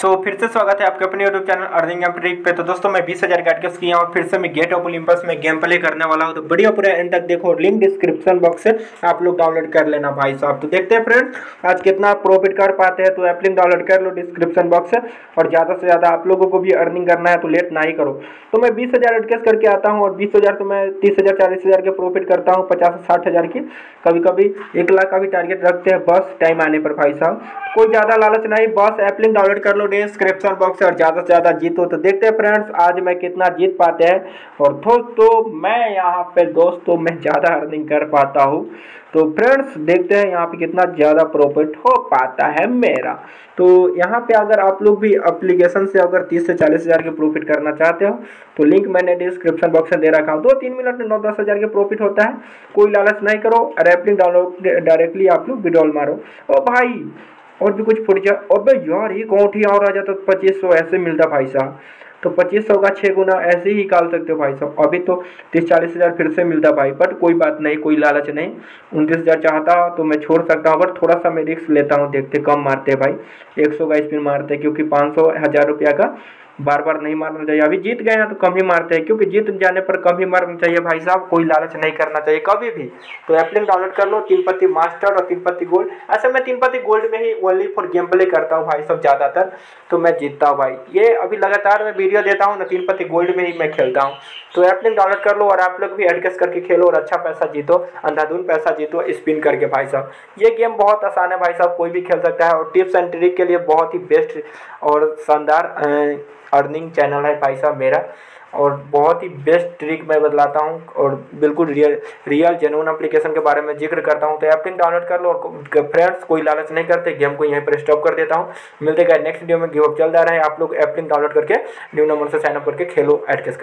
सो फिर से स्वागत है आपके अपने YouTube channel earning M trick पे। तो दोस्तों मैं 20,000 का अटकस किया और फिर से मैं गेट ऑफ ओलिम्पस में गेम प्ले करने वाला हूँ। तो वीडियो पूरा एंड तक देखो, लिंक डिस्क्रिप्शन बॉक्स से आप लोग डाउनलोड कर लेना भाई साहब। तो देखते हैं फ्रेंड्स आज कितना प्रॉफिट कर पाते हैं। तो ऐप लिंक डाउनलोड कर लो डिस्क्रिप्शन बॉक्स से, और ज़्यादा से ज़्यादा आप लोगों को भी अर्निंग करना है तो लेट ना ही करो। तो मैं 20,000 अटकस करके आता हूँ और 20,000 से मैं 30,000 40,000 के प्रॉफिट करता हूँ, 50 से 60,000 की, कभी कभी 1 लाख का भी टारगेट रखते हैं बस टाइम आने पर भाई साहब। कोई ज़्यादा लालच नहीं, बस ऐप लिंक डाउनलोड कर लो डिस्क्रिप्शन बॉक्स से और ज़्यादा से ज़्यादा जीतो। तो देखते हैं फ्रेंड्स आज मैं कितना जीत पाते हैं और दोस्तों मैं यहाँ पर मैं ज़्यादा अर्निंग कर पाता हूँ। तो फ्रेंड्स देखते हैं यहाँ पे कितना ज़्यादा प्रॉफिट हो पाता है मेरा। तो यहाँ पे अगर आप लोग भी एप्लीकेशन से अगर 30 से 40,000 के प्रॉफिट करना चाहते हो तो लिंक मैंने डिस्क्रिप्शन बॉक्स में दे रखा हूँ। 2-3 मिनट में 9-10,000 के प्रॉफिट होता है। कोई लालच नहीं करो, ऐप लिंक डाउनलोड डायरेक्टली आप लोग विड्रॉल मारो। ओ भाई और भी कुछ फुट जाए, और भाई यार एक औठी और आ जाता तो 2500 ऐसे मिलता भाई साहब। तो 2500 का 6 गुना ऐसे ही निकाल सकते हो भाई साहब। अभी तो 30-40,000 फिर से मिलता भाई, बट कोई बात नहीं, कोई लालच नहीं। 29,000 चाहता तो मैं छोड़ सकता हूँ, बट थोड़ा सा मैं रिस्क लेता हूँ। देखते कम मारते भाई, 100 का स्पिन मारते, क्योंकि 500-1000 रुपया का बार बार नहीं मारना चाहिए। अभी जीत गए हैं तो कम ही मारते हैं, क्योंकि जीत जाने पर कम ही मारना चाहिए भाई साहब। कोई लालच नहीं करना चाहिए कभी भी। तो ऐप लिंक डाउनलोड कर लो तीन पत्ती मास्टर और तीन पत्ती गोल्ड। ऐसे मैं तीन पत्ती गोल्ड में ही ओनली फॉर गेम प्ले करता हूँ भाई साहब ज़्यादातर, तो मैं जीतता हूँ भाई। ये अभी लगातार मैं वीडियो देता हूँ ना, तीन पत्ती गोल्ड में ही मैं खेलता हूँ। तो ऐप लिंक डाउनलोड कर लो और आप लोग भी एडजस्ट करके खेलो और अच्छा पैसा जीतो, अंधाधुन पैसा जीतो स्पिन करके भाई साहब। ये गेम बहुत आसान है भाई साहब, कोई भी खेल सकता है और टिप्स एंड ट्रिक के लिए बहुत ही बेस्ट और शानदार अर्निंग चैनल है भाई साहब मेरा। और बहुत ही बेस्ट ट्रिक मैं बतलाता हूँ और बिल्कुल रियल जेन्युइन एप्लीकेशन के बारे में जिक्र करता हूँ। तो ऐप लिंक डाउनलोड कर लो और फ्रेंड्स कोई लालच नहीं करते। गेम को यहीं पर स्टॉप कर देता हूँ, मिलते हैं नेक्स्ट वीडियो में। गिव अप चल रहा है, आप लोग ऐप लिंक डाउनलोड करके न्यू नंबर से साइन अप करके खेलो एडकेस।